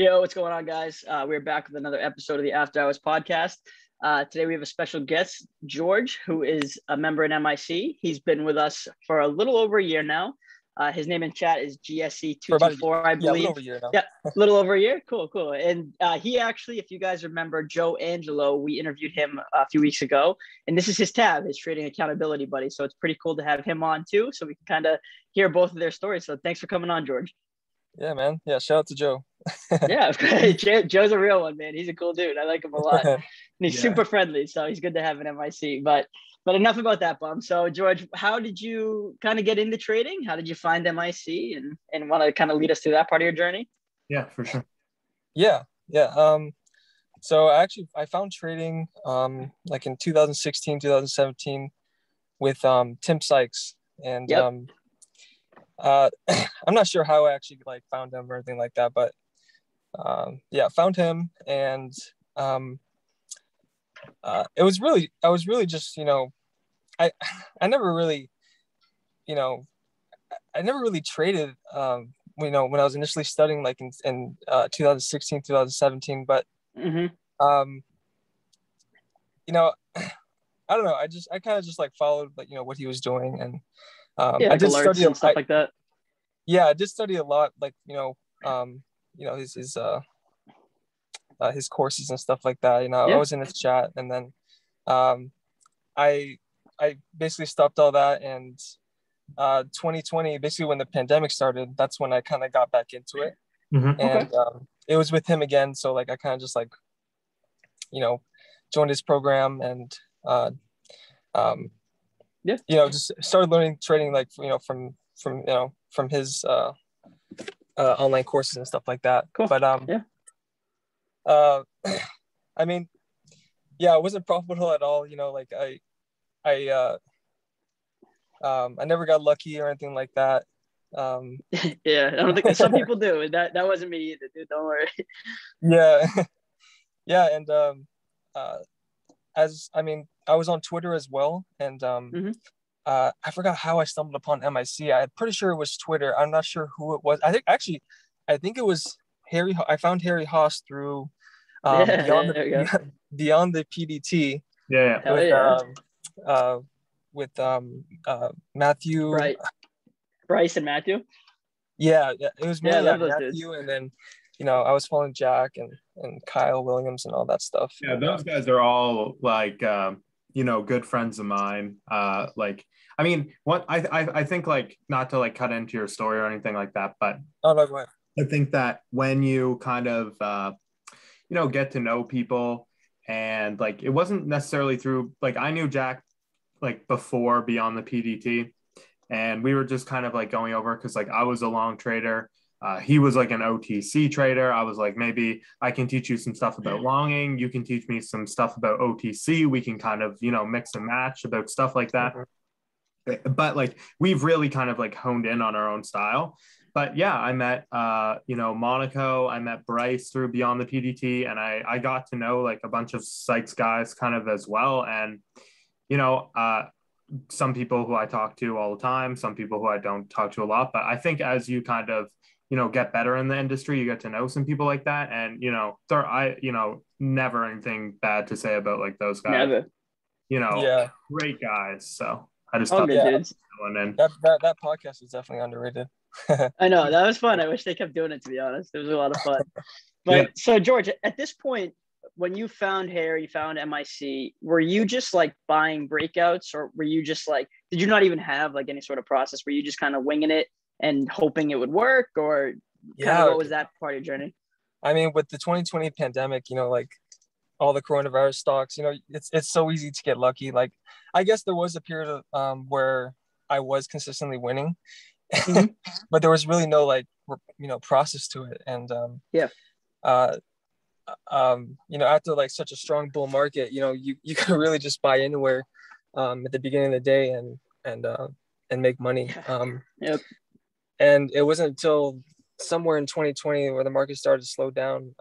Yo, what's going on, guys? We're back with another episode of the After Hours Podcast. Today we have a special guest, George, who is a member in MIC. He's been with us for a little over a year now. His name in chat is GSC224, I believe. Yeah, a little over a year now. Cool. And he actually, if you guys remember, Joe Angelo, we interviewed him a few weeks ago. And this is his tab, his trading accountability buddy. So it's pretty cool to have him on too. So we can kind of hear both of their stories. So thanks for coming on, George. Yeah, man. Yeah, shout out to Joe. Yeah, Joe's a real one, man. He's a cool dude. I like him a lot. And he's super friendly, so he's good to have an MIC. But enough about that, bum. So, George, how did you kind of get into trading? How did you find MIC and want to kind of lead us through that part of your journey? Yeah, for sure. Yeah. So I found trading like in 2016, 2017 with Tim Sykes. And I'm not sure how I actually like found him or anything like that, but found him, and it was really, I was really just, you know, I never really traded, you know, when I was initially studying, like in 2016, 2017, but you know, I don't know, I kind of just like followed, like, you know, what he was doing, and I did study and stuff like that. Yeah, I did study a lot, like, you know, his courses and stuff like that. You know, I was in his chat, and then I basically stopped all that, and 2020, basically when the pandemic started, that's when I kind of got back into it, and it was with him again. So like I kind of just like, you know, joined his program, and you know, just started learning trading, like, you know, from his online courses and stuff like that. Cool. But I mean, yeah, it wasn't profitable at all. You know, like I never got lucky or anything like that. Yeah, I don't think some people do. That wasn't me either, dude. Don't worry. Yeah, and I was on Twitter as well, and I forgot how I stumbled upon MIC. I'm pretty sure it was Twitter. I'm not sure who it was. I think it was Harry. I found Harry Haas through Beyond the PDT. Yeah. With Matthew. Right. Bryce and Matthew. Yeah. It was more like Matthew dudes. And then, you know, I was following Jack and Kyle Williams and all that stuff. Yeah, those guys are all like, you know, good friends of mine. Like, I mean, what I think, like, not to like cut into your story or anything like that, but I think that when you kind of, you know, get to know people, and like, it wasn't necessarily through, like, I knew Jack like before Beyond the PDT, and we were just kind of like going over, because like I was a long trader. He was like an OTC trader. I was like, maybe I can teach you some stuff about longing. You can teach me some stuff about OTC. We can kind of, you know, mix and match about stuff like that. But like, we've really kind of like honed in on our own style. But yeah, I met, you know, Monaco. I met Bryce through Beyond the PDT. And I got to know like a bunch of Sykes guys kind of as well. And, you know, some people who I talk to all the time, some people who I don't talk to a lot. But I think as you kind of, you know, get better in the industry, you get to know some people like that. And, you know, never anything bad to say about like those guys, you know, great guys. So I just thought that podcast was definitely underrated. I know, that was fun. I wish they kept doing it, to be honest. It was a lot of fun. But So George, at this point, when you found Harry, you found MIC, were you just like buying breakouts, or were you just like, did you not even have like any sort of process? Were you just kind of winging it and hoping it would work, or what was that part of your journey? I mean, with the 2020 pandemic, you know, like all the coronavirus stocks, you know, it's so easy to get lucky. Like, I guess there was a period of where I was consistently winning, but there was really no like, you know, process to it. And you know, after like such a strong bull market, you know, you could really just buy anywhere at the beginning of the day and make money. And it wasn't until somewhere in 2020 where the market started to slow down.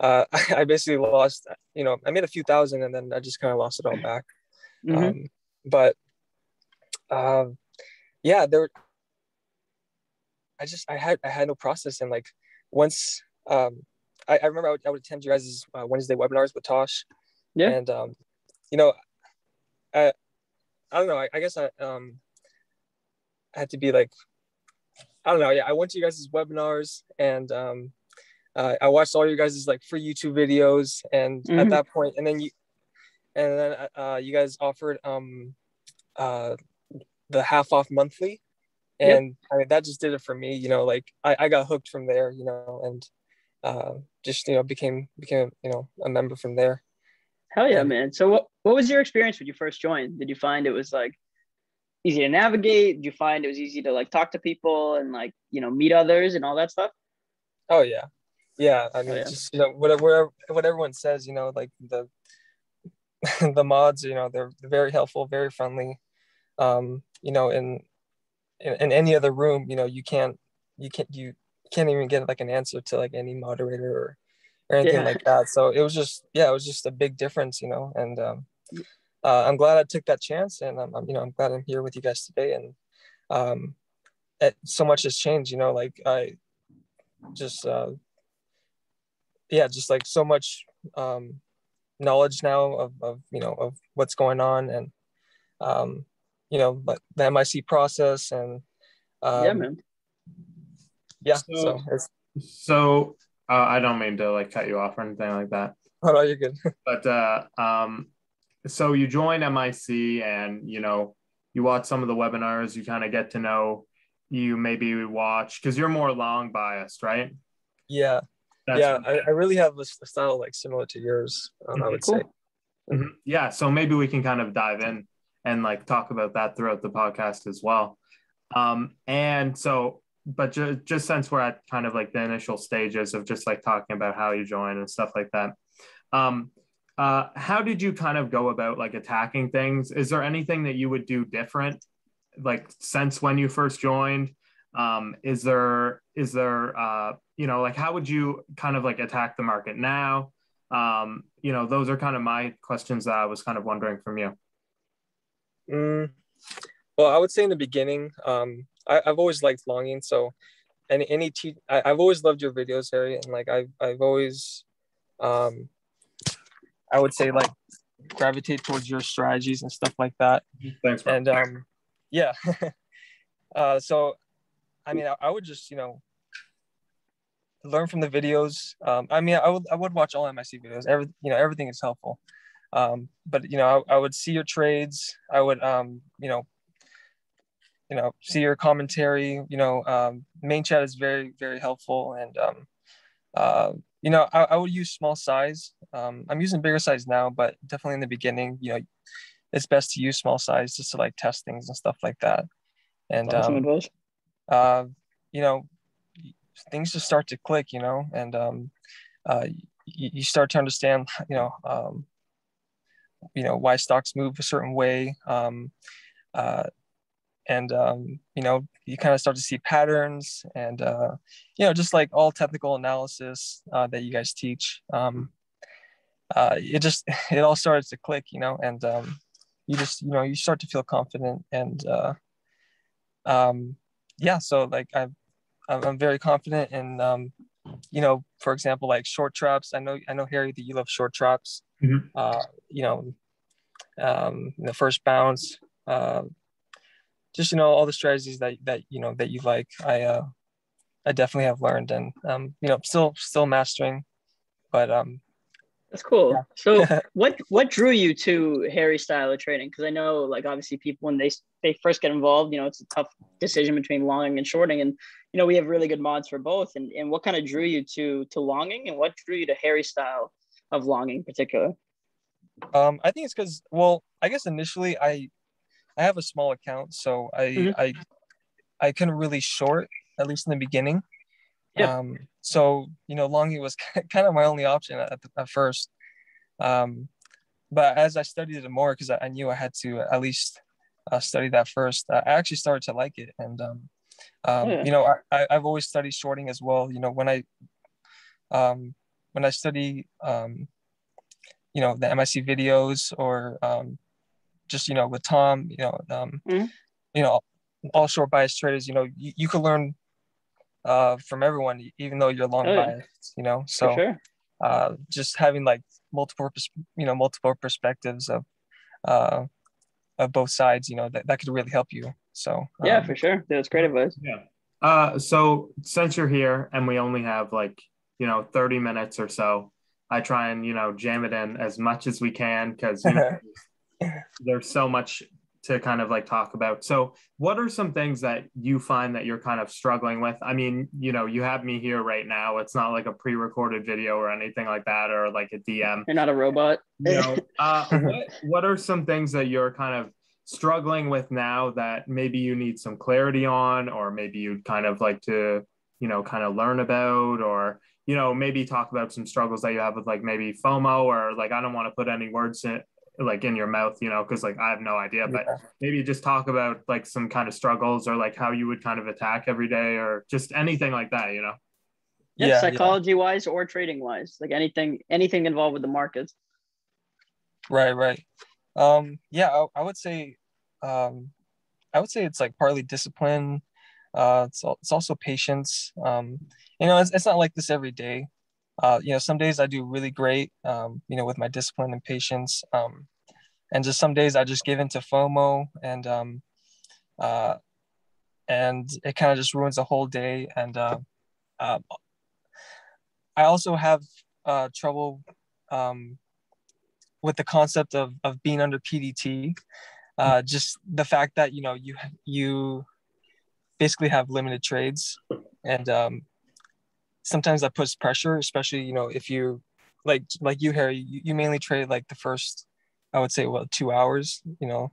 I basically lost, you know, I made a few thousand, and then I just kind of lost it all back. I had no process. And like, once I remember I would attend you guys' Wednesday webinars with Tosh. Yeah. And, you know, I don't know. I guess I had to be like, I don't know. Yeah. I went to you guys' webinars and, I watched all your guys' like free YouTube videos. And mm-hmm. at that point, you guys offered, the half off monthly. And yep. I mean, that just did it for me, you know, like I got hooked from there, you know, and, just, you know, became, you know, a member from there. Hell yeah, man. So what was your experience when you first joined? Did you find it was like easy to navigate? Did you find it was easy to like talk to people and like, you know, meet others and all that stuff? Oh yeah. Yeah. I mean, just, you know, what everyone says, you know, like the mods, you know, they're very helpful, very friendly. You know, in any other room, you know, you can't even get like an answer to like any moderator or anything like that. So it was just a big difference, you know, and I'm glad I took that chance, and I'm glad I'm here with you guys today. And so much has changed, you know, like I just just like so much knowledge now of you know, of what's going on, and you know, but the MIC process and yeah, man. Yeah. So I don't mean to like cut you off or anything like that. Oh no, you're good. But so you join MIC and, you know, you watch some of the webinars, you kind of get to know, you maybe watch, because you're more long biased, right? Yeah. I really have a style like similar to yours, I would say. Mm-hmm. Yeah. So maybe we can kind of dive in and like talk about that throughout the podcast as well. But just since we're at kind of like the initial stages of just like talking about how you join and stuff like that, how did you kind of go about like attacking things? Is there anything that you would do different, like since when you first joined? Is there you know, like how would you kind of like attack the market now? You know, those are kind of my questions that I was kind of wondering from you. Well, I would say in the beginning, I've always liked longing. So, and I've always loved your videos, Harry, and like I've always, I would say like gravitate towards your strategies and stuff like that. Thanks, bro. And yeah. So, I mean, I would just, you know, learn from the videos. I mean, I would watch all MIC videos. Everything is helpful. But you know, I would see your trades. I would you know, see your commentary, you know, main chat is very, very helpful. And, you know, I would use small size. I'm using bigger size now, but definitely in the beginning, you know, it's best to use small size just to like test things and stuff like that. And, you know, things just start to click, you know, and you start to understand, you know, why stocks move a certain way. And, you know, you kind of start to see patterns and, you know, just like all technical analysis that you guys teach. It all starts to click, you know, and you know, you start to feel confident. And yeah, so like I'm very confident in, you know, for example, like short traps. I know, Harry, that you love short traps, mm-hmm. You know, the first bounce, just, you know, all the strategies that you know, that you like, I definitely have learned and, you know, still mastering, but, that's cool. Yeah. So what drew you to Harry's style of trading? Cause I know like, obviously people, when they first get involved, you know, it's a tough decision between longing and shorting, and, you know, we have really good mods for both. And what kind of drew you to longing, and what drew you to Harry's style of longing in particular? I think it's cause, well, I guess initially I have a small account, so mm-hmm. I couldn't really short, at least in the beginning. Yep. So, you know, longing was kind of my only option at first. But as I studied it more, because I knew I had to at least study that first, I actually started to like it. And, you know, I've always studied shorting as well. You know, when I study, you know, the MIC videos or, just, you know, with Tom, you know, you know, all short bias traders, you know, you could learn from everyone, even though you're long biased, you know? So just having like multiple perspectives of both sides, you know, that could really help you. So yeah, for sure. That's great advice. Yeah. So since you're here and we only have like, 30 minutes or so, I try and, jam it in as much as we can, because there's so much to kind of like talk about. So what are some things that you find that you're kind of struggling with? I mean, you have me here right now. It's not like a pre-recorded video or anything like that, or like a DM. You're not a robot. What are some things that you're kind of struggling with now that maybe you need some clarity on, or maybe you'd kind of like to, kind of learn about, or, maybe talk about some struggles that you have with like maybe FOMO, or like, I don't want to put any words in like in your mouth, because like I have no idea, but maybe just talk about like some kind of struggles, or like how you would kind of attack every day, or just anything like that, psychology wise or trading wise, like anything involved with the markets. Right. I would say it's like partly discipline. It's also patience. It's not like this every day. Some days I do really great, with my discipline and patience. And just some days I just give into FOMO and it kind of just ruins the whole day. And I also have trouble with the concept of being under PDT. Just the fact that, you basically have limited trades, and sometimes that puts pressure, especially, if you like you, Harry, you mainly trade like the first, I would say, 2 hours, and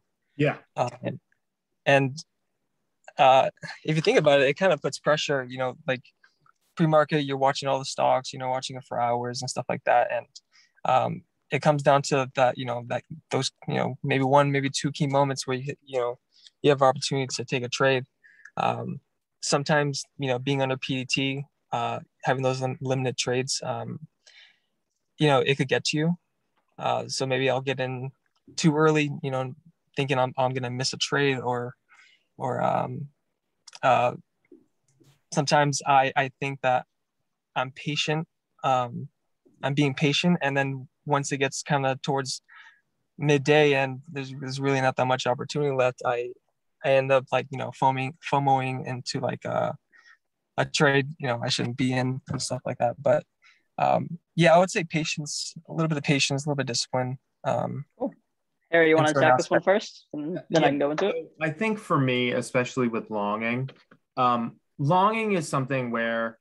if you think about it, it kind of puts pressure, like pre-market, you're watching all the stocks, watching it for hours and stuff like that. And it comes down to that, like those, maybe one, maybe two key moments where you have opportunity to take a trade. Sometimes, being under PDT, having those limited trades, it could get to you. So maybe I'll get in too early, thinking I'm going to miss a trade, or sometimes I think that I'm patient. I'm being patient. And then once it gets kind of towards midday and there's really not that much opportunity left, I end up like, FOMOing into like, a trade, I shouldn't be in and stuff like that. But I would say patience, a little bit of patience, a little bit of discipline. Cool. Harry, you want to attack this one first, and then I can go into it? I think for me, especially with longing, is something where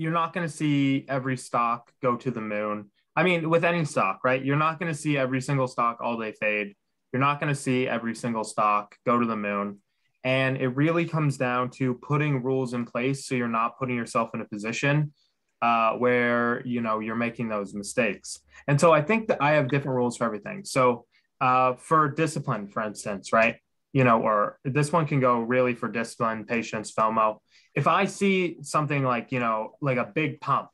you're not going to see every stock go to the moon. I mean, with any stock, right? You're not going to see every single stock all day fade. You're not going to see every single stock go to the moon. And it really comes down to putting rules in place so you're not putting yourself in a position where, you're making those mistakes. And so I think that I have different rules for everything. So for discipline, for instance, right? Or this one can go really for discipline, patience, FOMO. If I see something like, like a big pump,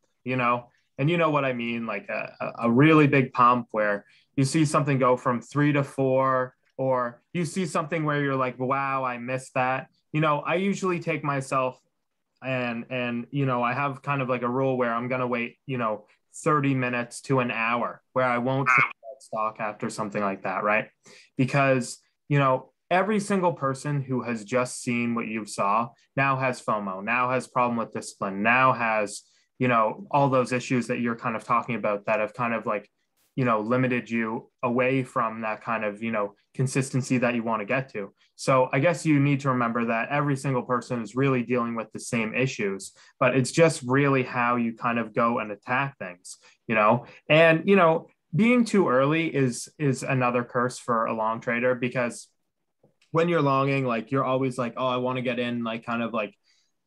and you know what I mean, like a really big pump where you see something go from 3 to 4, or you see something where you're like, wow, I missed that. I usually take myself and I have kind of like a rule where I'm going to wait, 30 minutes to an hour where I won't take that stock after something like that. Right. Because, every single person who has just seen what you saw now has FOMO, now has problem with discipline, now has, all those issues that you're kind of talking about that have kind of like, limited you away from that kind of, consistency that you want to get to. So I guess you need to remember that every single person is really dealing with the same issues, but it's just really how you kind of go and attack things, and, being too early is another curse for a long trader, because when you're longing, like you're always like, oh, I want to get in, like kind of like,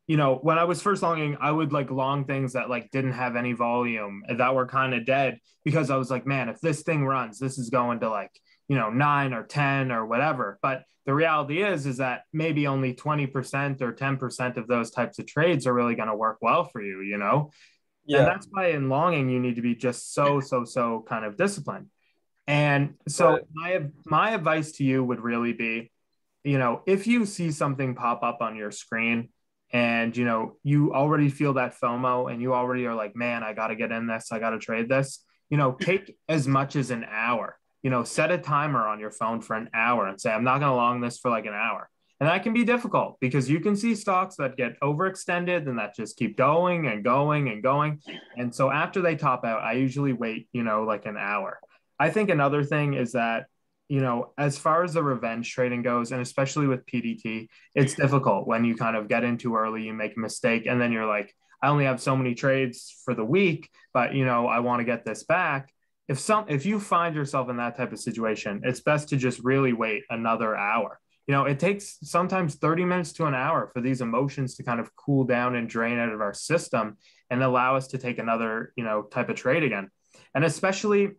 when I was first longing, I would like long things that like didn't have any volume, that were kind of dead, because I was like, man, if this thing runs, this is going to like, 9 or 10 or whatever. But the reality is that maybe only 20% or 10% of those types of trades are really going to work well for you, And that's why in longing, you need to be just so kind of disciplined. And so my advice to you would really be, if you see something pop up on your screen, and, you know, you already feel that FOMO and you already are like, man, I got to get in this. I got to trade this, you know, take as much as an hour, you know, set a timer on your phone for an hour and say, I'm not going to long this for like an hour. And that can be difficult because you can see stocks that get overextended and that just keep going and going and going. And so after they top out, I usually wait, you know, like an hour. I think another thing is that, you know, as far as the revenge trading goes, and especially with PDT, it's difficult when you kind of get in too early, you make a mistake, and then you're like, I only have so many trades for the week, but, you know, I want to get this back. If you find yourself in that type of situation, it's best to just really wait another hour. You know, it takes sometimes 30 minutes to an hour for these emotions to kind of cool down and drain out of our system and allow us to take another, you know, type of trade again. And especially,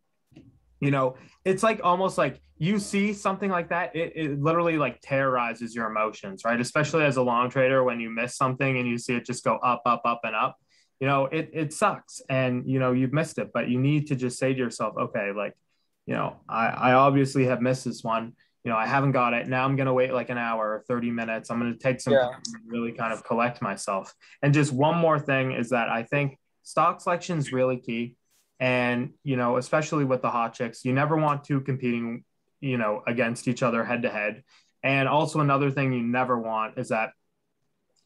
you know, it's like almost like you see something like that. It literally like terrorizes your emotions, right? Especially as a long trader, when you miss something and you see it just go up, up, up and up, you know, it sucks and, you know, you've missed it, but you need to just say to yourself, okay, like, you know, I obviously have missed this one. You know, I haven't got it. Now I'm going to wait like an hour or 30 minutes. I'm going to take some time and really kind of collect myself. And just one more thing is that I think stock selection is really key. And, you know, especially with the hot chicks, you never want two competing, you know, against each other head to head. And also another thing you never want is that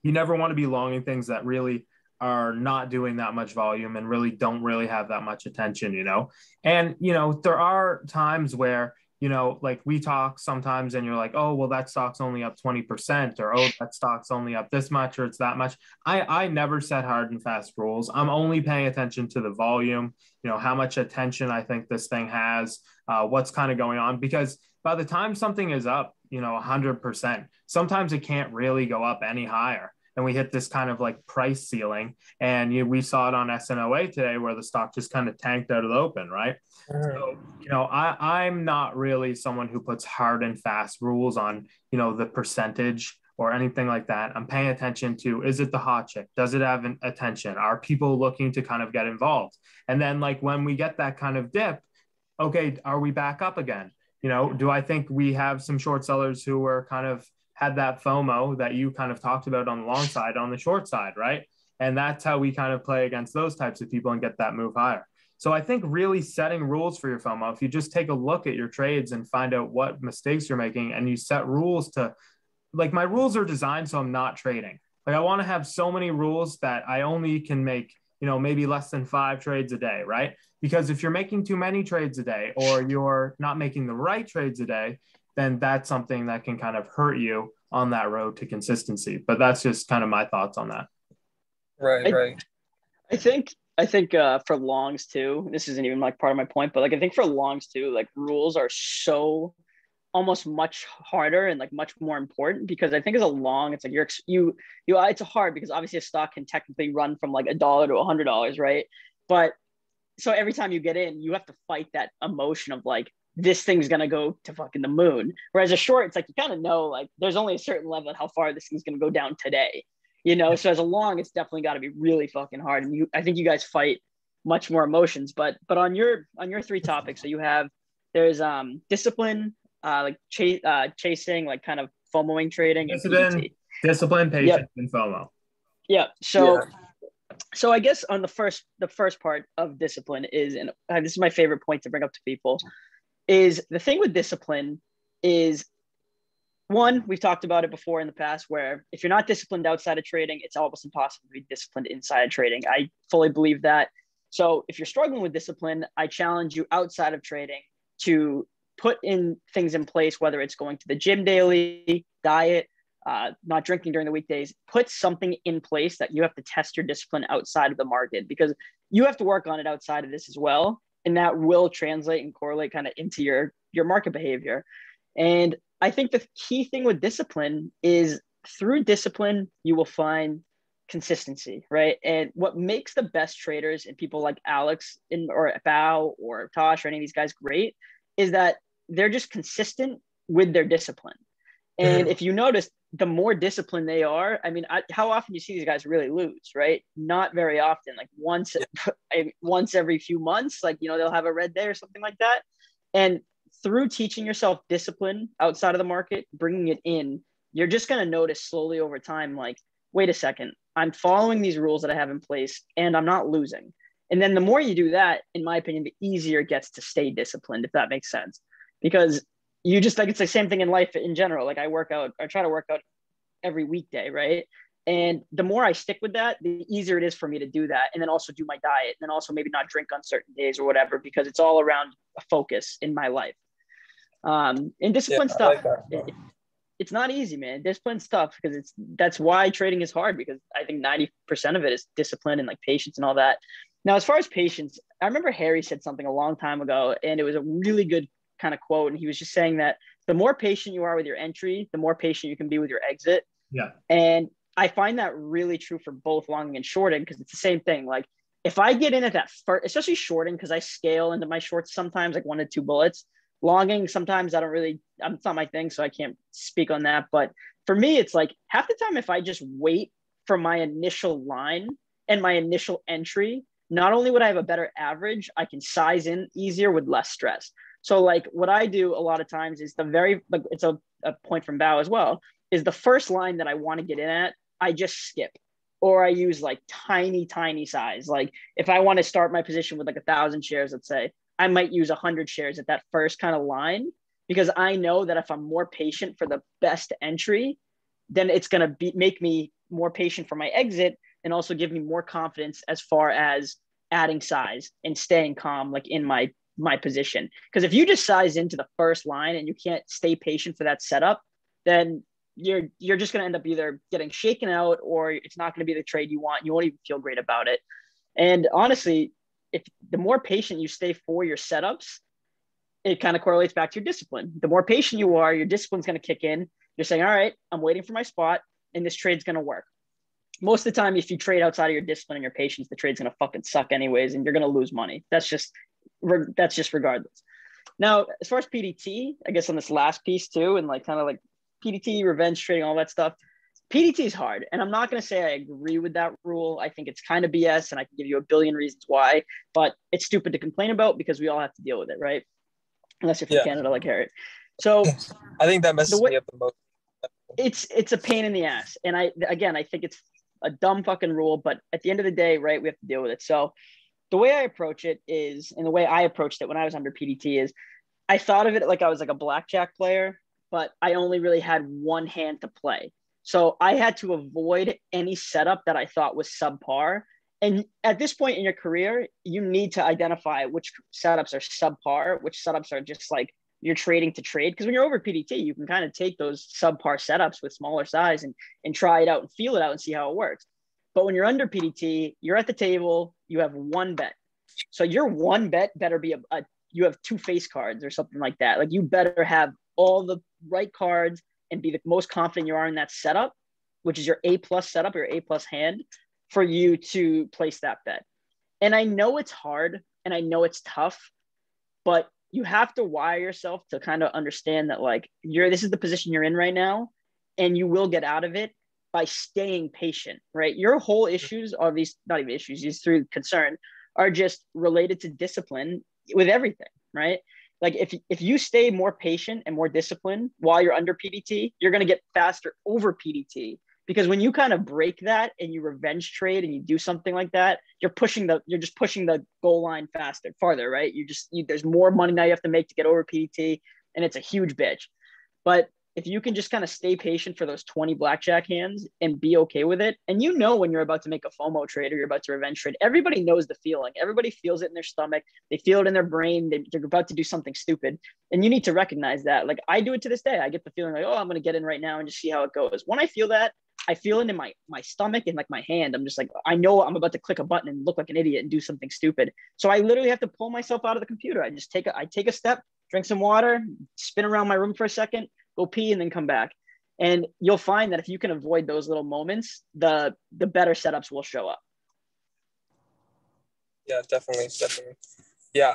you never want to be longing things that really are not doing that much volume and really don't really have that much attention, you know. And, you know, there are times where, you know, like we talk sometimes and you're like, oh, well, that stock's only up 20% or, oh, that stock's only up this much or it's that much. I never set hard and fast rules. I'm only paying attention to the volume, you know, how much attention I think this thing has, what's kind of going on, because by the time something is up, you know, 100%, sometimes it can't really go up any higher. And we hit this kind of like price ceiling. And, you know, we saw it on SNOA today where the stock just kind of tanked out of the open, right? So, you know, I'm not really someone who puts hard and fast rules on, you know, the percentage or anything like that. I'm paying attention to, is it the hot chick? Does it have an attention? Are people looking to kind of get involved? And then like when we get that kind of dip, okay, are we back up again? You know, do I think we have some short sellers who were kind of had that FOMO that you kind of talked about on the long side, on the short side, right? And that's how we kind of play against those types of people and get that move higher. So I think really setting rules for your FOMO, if you just take a look at your trades and find out what mistakes you're making and you set rules to, like my rules are designed so I'm not trading. Like I want to have so many rules that I only can make, you know, maybe less than 5 trades a day, right? Because if you're making too many trades a day or you're not making the right trades a day, then that's something that can kind of hurt you on that road to consistency. But that's just kind of my thoughts on that. Right. I think for longs too, this isn't even like part of my point, but like, I think for longs too, like rules are so almost much harder and like much more important because I think as a long, it's like it's hard because obviously a stock can technically run from like $1 to $100, right? But so every time you get in, you have to fight that emotion of like, this thing's going to go to fucking the moon. Whereas a short, it's like, you kind of know, like there's only a certain level of how far this thing's going to go down today. You know, so as a long, it's definitely got to be really fucking hard. And I think you guys fight much more emotions, but on your 3 topics, so you have, there's discipline, like chasing, like kind of FOMOing trading. Discipline, patience, yep. And FOMO. Yeah. So I guess on the first part of discipline is, and this is my favorite point to bring up to people, is the thing with discipline is, one, we've talked about it before in the past where if you're not disciplined outside of trading, it's almost impossible to be disciplined inside of trading. I fully believe that. So if you're struggling with discipline, I challenge you outside of trading to put in things in place, whether it's going to the gym daily, diet, not drinking during the weekdays, put something in place that you have to test your discipline outside of the market because you have to work on it outside of this as well. And that will translate and correlate kind of into your market behavior. And I think the key thing with discipline is through discipline, you will find consistency, right? And what makes the best traders and people like Alex or Bao or Tosh or any of these guys great is that they're just consistent with their discipline. And if you notice, the more disciplined they are, I mean, how often do you see these guys really lose, right? Not very often, like once every few months, like, you know, they'll have a red day or something like that. And through teaching yourself discipline outside of the market, bringing it in, you're just going to notice slowly over time, like wait a second, I'm following these rules that I have in place and I'm not losing. And then the more you do that, in my opinion, the easier it gets to stay disciplined, if that makes sense. Because you just, like, it's the same thing in life in general. Like, I work out, I try to work out every weekday, right? And the more I stick with that, the easier it is for me to do that. And then also do my diet, and then also maybe not drink on certain days or whatever, because it's all around a focus in my life. And discipline stuff, like that, it's not easy, man. Discipline stuff, because that's why trading is hard, because I think 90% of it is discipline and like patience and all that. Now, as far as patience, I remember Harry said something a long time ago, and it was a really good kind of quote. And he was just saying that the more patient you are with your entry, the more patient you can be with your exit. Yeah. And I find that really true for both long and shorting, because it's the same thing. Like, if I get in at that first, especially shorting, because I scale into my shorts sometimes, like 1 to 2 bullets. Longing, sometimes I don't really, it's not my thing, so I can't speak on that. But for me, it's like half the time, if I just wait for my initial line and my initial entry, not only would I have a better average, I can size in easier with less stress. So like what I do a lot of times is it's a point from Bao as well, is the first line that I want to get in at, I just skip. Or I use like tiny size. Like if I want to start my position with like 1,000 shares, let's say, I might use 100 shares at that first kind of line, because I know that if I'm more patient for the best entry, then it's going to make me more patient for my exit, and also give me more confidence as far as adding size and staying calm, like in my position. Because if you just size into the first line and you can't stay patient for that setup, then you're just going to end up either getting shaken out, or it's not going to be the trade you want. You won't even feel great about it. And honestly, if the more patient you stay for your setups, it kind of correlates back to your discipline. The more patient you are, your discipline's going to kick in. You're saying, all right, I'm waiting for my spot and this trade's going to work. Most of the time, if you trade outside of your discipline and your patience, the trade's going to fucking suck anyways, and you're going to lose money. That's just regardless. Now, as far as PDT, I guess on this last piece too, and like kind of like PDT, revenge trading, all that stuff, PDT is hard. And I'm not going to say I agree with that rule. I think it's kind of BS, and I can give you a billion reasons why, but it's stupid to complain about, because we all have to deal with it, right? Unless you're from Canada like Harry. So I think that messes me up the most. It's a pain in the ass. And I think it's a dumb fucking rule, but at the end of the day, right, we have to deal with it. So the way I approach it is, and the way I approached it when I was under PDT is, I thought of it like I was like a blackjack player, but I only really had one hand to play. So I had to avoid any setup that I thought was subpar. And at this point in your career, you need to identify which setups are subpar, which setups are just like you're trading to trade. Because when you're over PDT, you can kind of take those subpar setups with smaller size and try it out and feel it out and see how it works. But when you're under PDT, you're at the table, you have one bet. So your one bet better be you have 2 face cards or something like that. Like you better have all the right cards and be the most confident you are in that setup, which is your A+ setup, your A+ hand, for you to place that bet. And I know it's hard and I know it's tough, but you have to wire yourself to kind of understand that like this is the position you're in right now, and you will get out of it by staying patient, right? Your whole issues are these three concern are just related to discipline with everything, right? Like if you stay more patient and more disciplined while you're under PDT, you're going to get faster over PDT, because when you kind of break that and you revenge trade and you do something like that, you're just pushing the goal line farther, right? There's more money now you have to make to get over PDT, and it's a huge bitch. But if you can just kind of stay patient for those 20 blackjack hands and be okay with it. And you know, when you're about to make a FOMO trade or you're about to revenge trade, everybody knows the feeling. Everybody feels it in their stomach. They feel it in their brain. They're about to do something stupid. And you need to recognize that. Like I do it to this day. I get the feeling like, oh, I'm going to get in right now and just see how it goes. When I feel that, I feel it in my stomach and like my hand. I'm just like, I know I'm about to click a button and look like an idiot and do something stupid. So I literally have to pull myself out of the computer. I just take a step, drink some water, spin around my room for a second, go pee, and then come back. And you'll find that if you can avoid those little moments, the better setups will show up. Yeah, definitely. Yeah,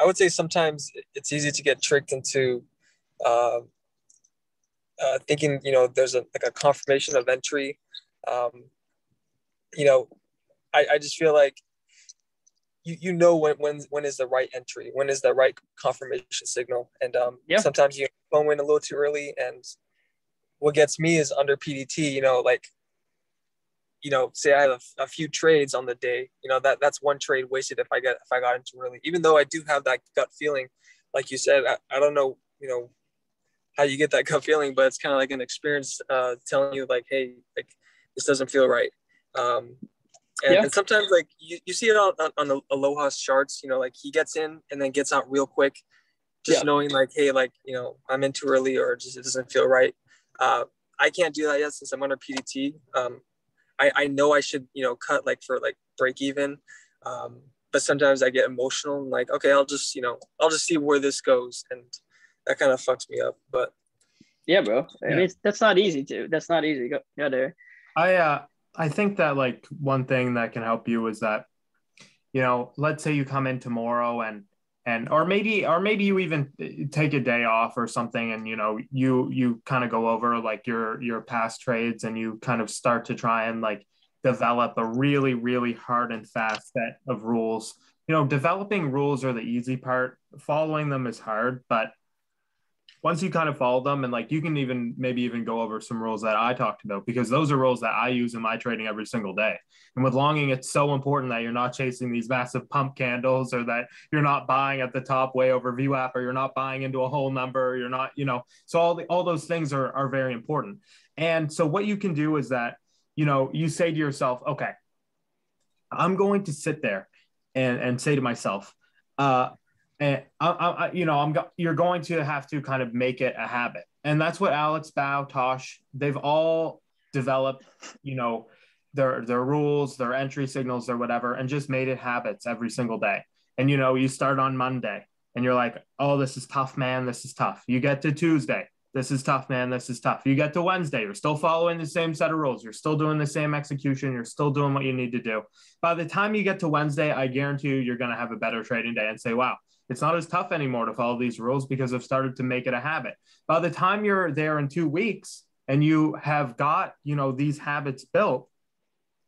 I would say sometimes it's easy to get tricked into thinking, you know, there's a confirmation of entry. You know, I just feel like you know when is the right entry, when is the right confirmation signal. And sometimes you phone in a little too early. And what gets me is under PDT, you know, like you know, say I have a few trades on the day, you know, that's one trade wasted if I got into really, even though I do have that gut feeling, like you said, I don't know, you know, how you get that gut feeling, but it's kind of like an experience telling you like, hey, like this doesn't feel right. And sometimes like you see it on Aloha's charts, you know, like he gets in and then gets out real quick, just knowing like, hey, like, you know, I'm in too early or just, it doesn't feel right. I can't do that yet since I'm under PDT. I know I should, you know, cut like for like break even. But sometimes I get emotional and like, okay, I'll just see where this goes. And that kind of fucks me up, but. Yeah, bro. Yeah. I mean, that's not easy too. That's not easy. Go there. I think that like one thing that can help you is that, you know, let's say you come in tomorrow and maybe you even take a day off or something, and you know you kind of go over like your past trades and you kind of start to try and like develop a really, really hard and fast set of rules. You know, developing rules are the easy part. Following them is hard, but once you kind of follow them, and like you can maybe even go over some rules that I talked about, because those are rules that I use in my trading every single day. And with longing, it's so important that you're not chasing these massive pump candles, or that you're not buying at the top way over VWAP, or you're not buying into a whole number, or you're not, you know, so all those things are very important. And so what you can do is that, you know, you say to yourself, okay, I'm going to sit there and say to myself, you're going to have to kind of make it a habit. And that's what Alex Bao, Tosh, they've all developed, you know, their rules, their entry signals, their whatever, and just made it habits every single day. And, you know, you start on Monday and you're like, oh, this is tough, man. This is tough. You get to Tuesday. This is tough, man. This is tough. You get to Wednesday. You're still following the same set of rules. You're still doing the same execution. You're still doing what you need to do. By the time you get to Wednesday, I guarantee you're going to have a better trading day and say, wow, it's not as tough anymore to follow these rules because I've started to make it a habit. By the time you're there in 2 weeks and you have got, you know, these habits built,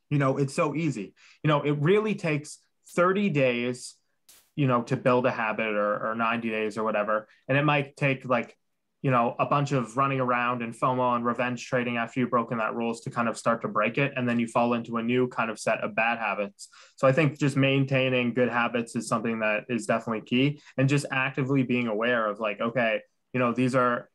you know, it's so easy. You know, it really takes 30 days, you know, to build a habit or 90 days or whatever. And it might take like, you know, a bunch of running around and FOMO and revenge trading after you've broken that rules to kind of start to break it. And then you fall into a new kind of set of bad habits. So I think just maintaining good habits is something that is definitely key, and just actively being aware of like, okay, you know, these are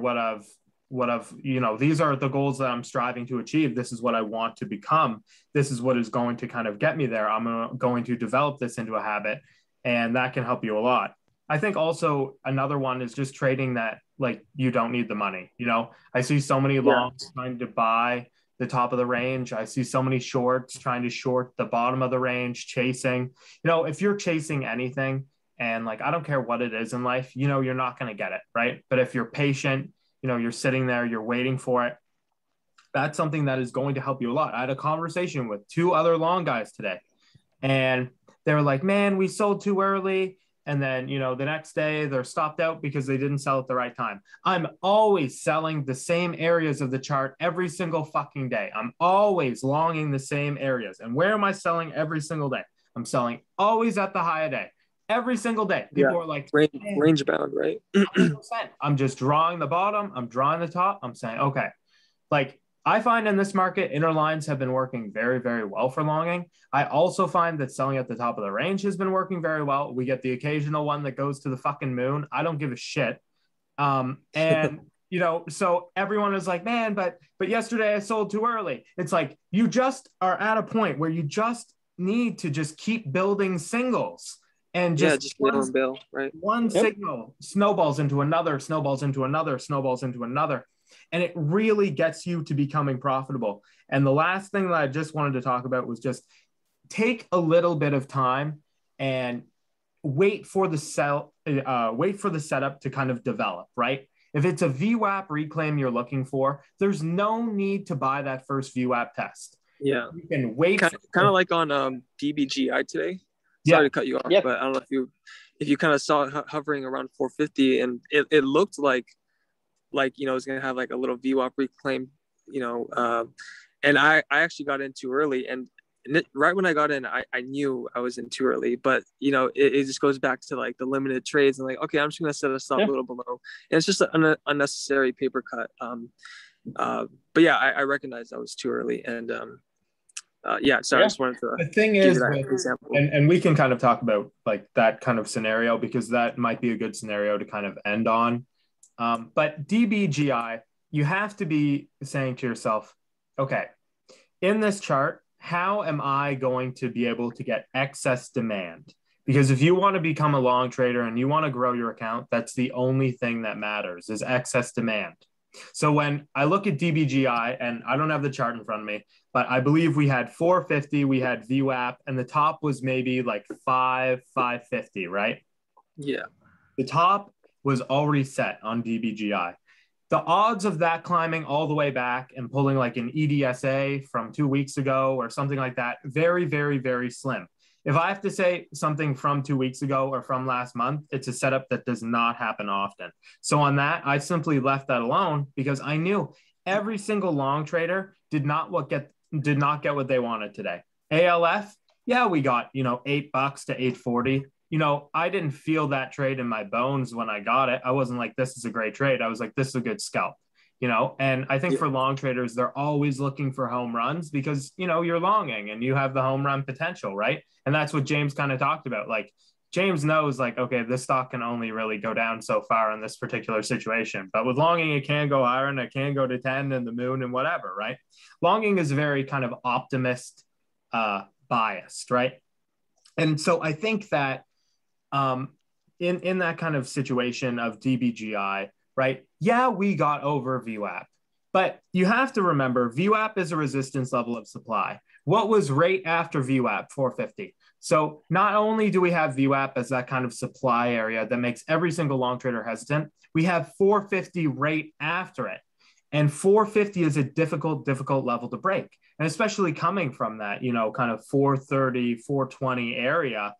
what I've, you know, these are the goals that I'm striving to achieve. This is what I want to become. This is what is going to kind of get me there. I'm going to develop this into a habit, and that can help you a lot. I think also another one is just trading that like you don't need the money. You know, I see so many longs trying to buy the top of the range. I see so many shorts trying to short the bottom of the range, chasing. You know, if you're chasing anything, and like, I don't care what it is in life, you know, you're not going to get it, right? But if you're patient, you know, you're sitting there, you're waiting for it, that's something that is going to help you a lot. I had a conversation with two other long guys today, and they were like, man, we sold too early. And then, you know, the next day they're stopped out because they didn't sell at the right time. I'm always selling the same areas of the chart every single fucking day. I'm always longing the same areas. And where am I selling every single day? I'm selling always at the high of day. Every single day. People are like, range bound, right? 100%. I'm just drawing the bottom. I'm drawing the top. I'm saying, okay, like I find in this market, inner lines have been working very, very well for longing. I also find that selling at the top of the range has been working very well. We get the occasional one that goes to the fucking moon. I don't give a shit. And, you know, so everyone is like, man, but yesterday I sold too early. It's like, you just are at a point where you just need to just keep building singles. And just one signal snowballs into another. And it really gets you to becoming profitable. And the last thing that I just wanted to talk about was just take a little bit of time and wait for the setup to kind of develop, right? If it's a VWAP reclaim you're looking for, there's no need to buy that first VWAP test. Yeah. You can wait. Kind of like on DBGI today. Sorry to cut you off, but I don't know if you kind of saw it hovering around 450, and it looked like, you know, it's going to have like a little VWAP reclaim, you know, and I actually got in too early, and right when I got in, I knew I was in too early, but you know, it just goes back to like the limited trades and like, okay, I'm just going to set a stop a little below, and it's just an unnecessary paper cut. But I recognized I was too early, and I just wanted to. The thing is, and we can kind of talk about like that kind of scenario, because that might be a good scenario to kind of end on. But DBGI, you have to be saying to yourself, okay, in this chart, how am I going to be able to get excess demand? Because if you want to become a long trader and you want to grow your account, that's the only thing that matters is excess demand. So when I look at DBGI, and I don't have the chart in front of me, but I believe we had 450, we had VWAP, and the top was maybe like 550, right? Yeah. The top was already set on DBGI. The odds of that climbing all the way back and pulling like an EDSA from 2 weeks ago or something like that, very, very, very slim. If I have to say something from 2 weeks ago or from last month, it's a setup that does not happen often. So on that, I simply left that alone because I knew every single long trader did not get what they wanted today. ALF, yeah, we got, $8 to 840. I didn't feel that trade in my bones when I got it. I wasn't like, this is a great trade. I was like, this is a good scalp, And I think for long traders, they're always looking for home runs because, you're longing and you have the home run potential, right? And that's what James kind of talked about. Like, James knows, like, okay, this stock can only really go down so far in this particular situation. But with longing, it can go higher and it can go to 10 and the moon and whatever, right? Longing is very kind of optimist biased, right? And so I think that, in that kind of situation of DBGI, right? Yeah, we got over VWAP, but you have to remember VWAP is a resistance level of supply. What was right after VWAP? 450. So not only do we have VWAP as that kind of supply area that makes every single long trader hesitant, we have 450 right after it. And 450 is a difficult level to break. And especially coming from that, kind of 430, 420 area,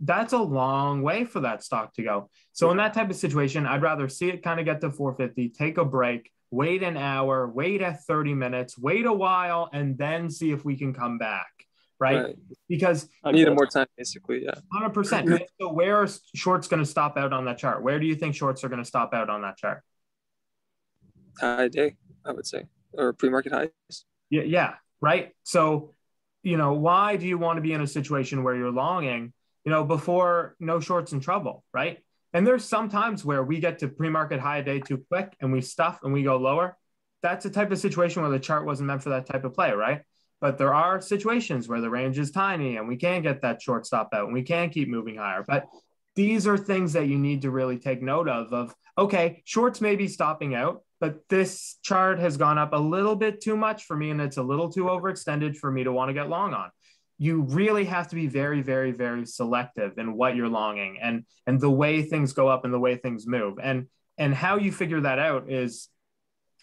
that's a long way for that stock to go. So in that type of situation, I'd rather see it kind of get to 450, take a break, wait an hour, wait at 30 minutes, wait a while, and then see if we can come back, right? Because I needed more time, basically, yeah. 100%. So where are shorts going to stop out on that chart? Where do you think shorts are going to stop out on that chart? High day, I would say, or pre-market highs. Yeah, right? So, why do you want to be in a situation where you're longing, before no shorts in trouble, right? And there's some times where we get to pre-market high a day too quick and we stuff and we go lower. That's a type of situation where the chart wasn't meant for that type of play, right? But there are situations where the range is tiny and we can get that short stop out and we can keep moving higher. But these are things that you need to really take note of okay, shorts may be stopping out, but this chart has gone up a little bit too much for me and it's a little too overextended for me to want to get long on. You really have to be very, very, very selective in what you're longing and the way things go up and the way things move. And how you figure that out is,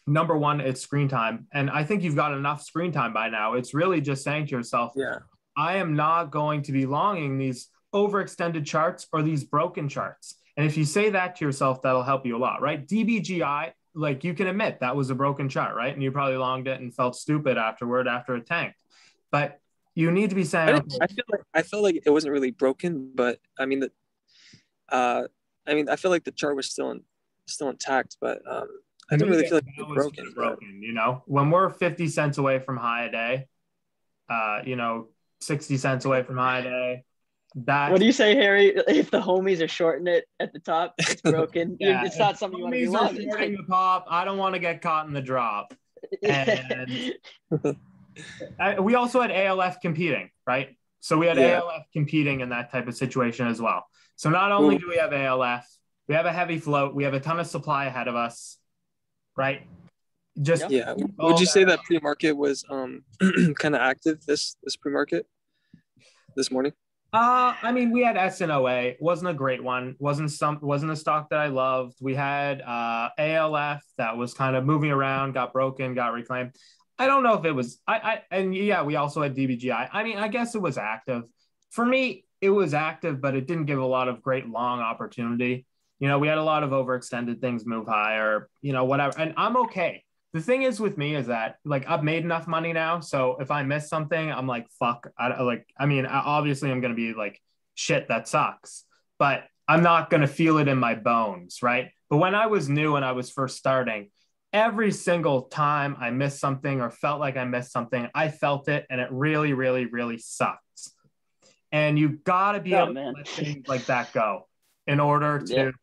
number one, it's screen time. And I think you've got enough screen time by now. It's really just saying to yourself, I am not going to be longing these overextended charts or these broken charts. And if you say that to yourself, that'll help you a lot, right? DBGI, like you can admit that was a broken chart, right? And you probably longed it and felt stupid afterward after it tanked. But you need to be saying, I feel like it wasn't really broken, but I mean, I feel like the chart was still intact, but I don't really feel like it was broken. When we're 50 cents away from high a day, 60 cents away from high a day. What do you say, Harry? If the homies are shorting it at the top, it's broken. It's not something you want to be long. Shorting the pop, I don't want to get caught in the drop. And we also had ALF competing, right? So we had ALF competing in that type of situation as well. So not only do we have ALF, we have a heavy float, we have a ton of supply ahead of us, right? Would you say that pre-market was kind of active this pre-market this morning? I mean, we had SNOA, wasn't a great one, wasn't a stock that I loved. We had ALF that was kind of moving around, got broken, got reclaimed. I don't know if it was, we also had DBGI. I mean, I guess it was active. For me, it was active, but it didn't give a lot of great long opportunity. We had a lot of overextended things move higher, whatever. And I'm okay. The thing is with me is that like I've made enough money now. So if I miss something, I'm like, fuck. Obviously I'm going to be like, shit, that sucks, but I'm not going to feel it in my bones. Right. But when I was new and I was first starting, every single time I missed something or felt like I missed something, I felt it, and it really, really, really sucks. And you've got to be able to let things like that go in order to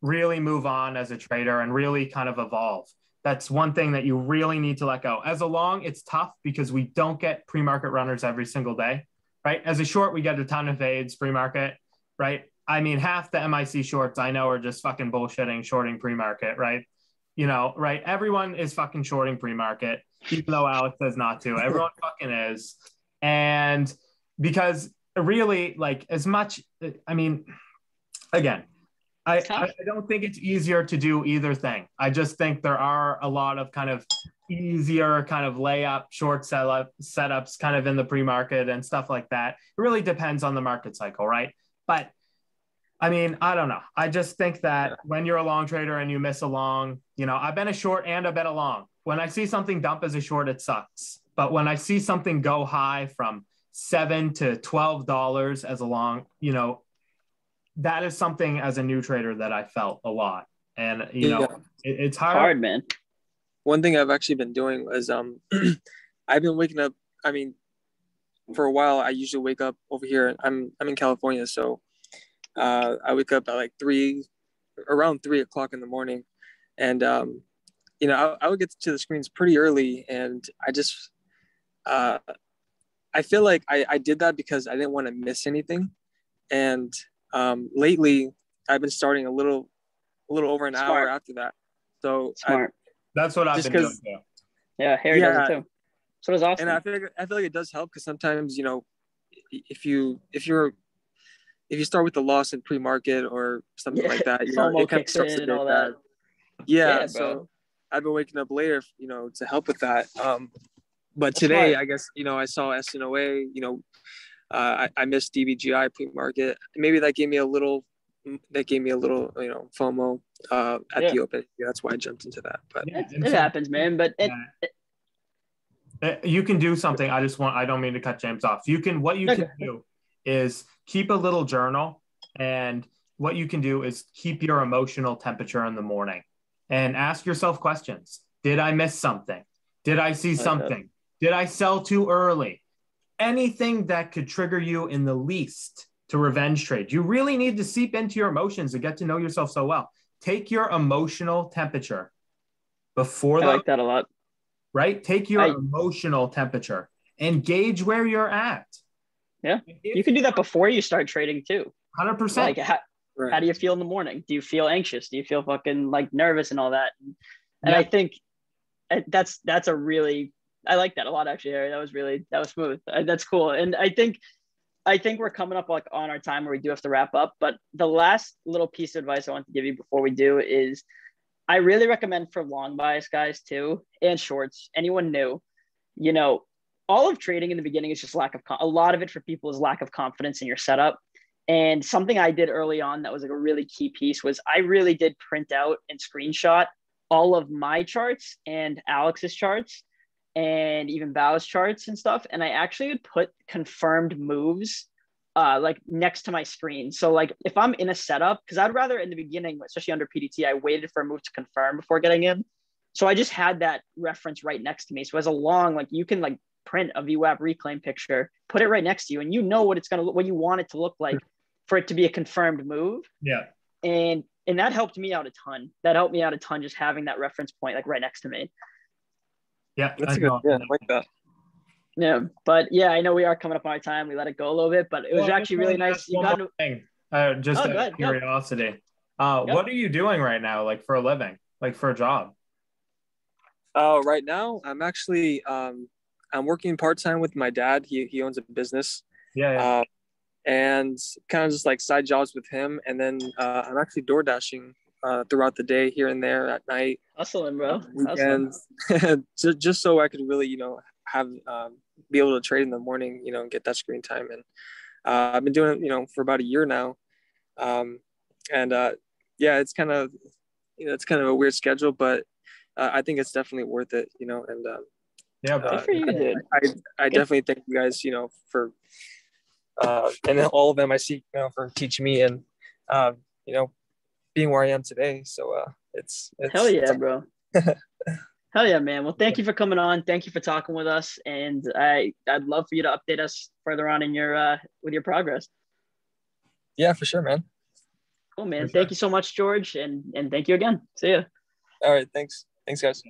really move on as a trader and really kind of evolve. That's one thing that you really need to let go. As a long, it's tough because we don't get pre-market runners every single day, right? As a short, we get a ton of fades pre-market, right? I mean, half the MIC shorts I know are just fucking bullshitting, shorting pre-market, right? You know, right? Everyone is fucking shorting pre-market, even though Alex says not to. Everyone fucking is. And because really, like, as much, I mean, again, I don't think it's easier to do either thing. I just think there are a lot of kind of easier kind of layup, short setups kind of in the pre-market and stuff like that. It really depends on the market cycle, right? But I mean, I don't know. I just think that when you're a long trader and you miss a long, you know, I've been a short and I've been a long. When I see something dump as a short, it sucks. But when I see something go high from $7 to $12 as a long, you know, that is something as a new trader that I felt a lot. And, you know, it's hard, man. One thing I've actually been doing was I've been waking up. I mean, for a while, I usually wake up over here. I'm in California, so. I wake up at like around 3 o'clock in the morning. And, you know, I would get to the screens pretty early. And I just, I feel like I did that because I didn't want to miss anything. And lately I've been starting a little over an hour after that. So that's what I've been doing. Yeah. Harry does it too. So does Austin. And I feel like it does help because sometimes, you know, if you start with the loss in pre-market or something like that, you know, it kind of starts to all that. Yeah so I've been waking up later, you know, to help with that. But that's today, hard. I guess, you know, I saw SNOA, you know, I missed DBGI pre-market. Maybe that gave me a little, you know, FOMO at the open. Yeah, that's why I jumped into that. But it happens, man. But you can do something. I don't mean to cut James off. What you can do is keep a little journal, and what you can do is keep your emotional temperature in the morning and ask yourself questions. Did I miss something? Did I see something? Did I sell too early? Anything that could trigger you in the least to revenge trade. You really need to seep into your emotions and get to know yourself so well. Take your emotional temperature before I like that a lot, right? Take your emotional temperature and gauge where you're at. Yeah, you can do that before you start trading too. 100%. Like, how do you feel in the morning? Do you feel anxious? Do you feel fucking like nervous and all that? And I think that's a really, I like that a lot actually, Harry. That was smooth. That's cool. And I think we're coming up like on our time where we do have to wrap up. But the last little piece of advice I want to give you before we do is, I really recommend for long bias guys too, and shorts, anyone new, you know. All of trading in the beginning is just a lot of it for people is lack of confidence in your setup. And something I did early on that was like a really key piece was I really did print out and screenshot all of my charts and Alex's charts and even Bao's charts and stuff. And I actually would put confirmed moves like next to my screen. So like if I'm in a setup, because I'd rather in the beginning, especially under PDT, I waited for a move to confirm before getting in. So I just had that reference right next to me. So as a long, like you can like print a VWAP reclaim picture, put it right next to you, and you know what it's going to what you want it to look like for it to be a confirmed move. And that helped me out a ton. Just having that reference point like right next to me. Yeah, that's good. Yeah, I like that. Yeah, but yeah, I know we are coming up on our time. We let it go a little bit, but it was actually really nice. You got thing. Just out of curiosity. What are you doing right now, like for a living, like for a job? Oh, right now I'm actually I'm working part-time with my dad. He owns a business. And kind of just like side jobs with him. And then I'm actually DoorDashing throughout the day, here and there, at night. Hustling, bro. Weekends. Hustling. just so I could really, you know, have be able to trade in the morning, you know, and get that screen time. And I've been doing it, you know, for about a year now. It's kind of, you know, it's kind of a weird schedule, but I think it's definitely worth it, you know. And good for you, dude. I definitely thank you guys, you know, for and then all of them I see, you know, for teaching me and you know, being where I am today. So it's hell yeah, bro. Hell yeah, man. Well, thank you for coming on. Thank you for talking with us. And I'd love for you to update us further on in your with your progress. Yeah, for sure, man. Cool, man. Thank you so much, George. And thank you again. See ya. All right. Thanks. Thanks, guys.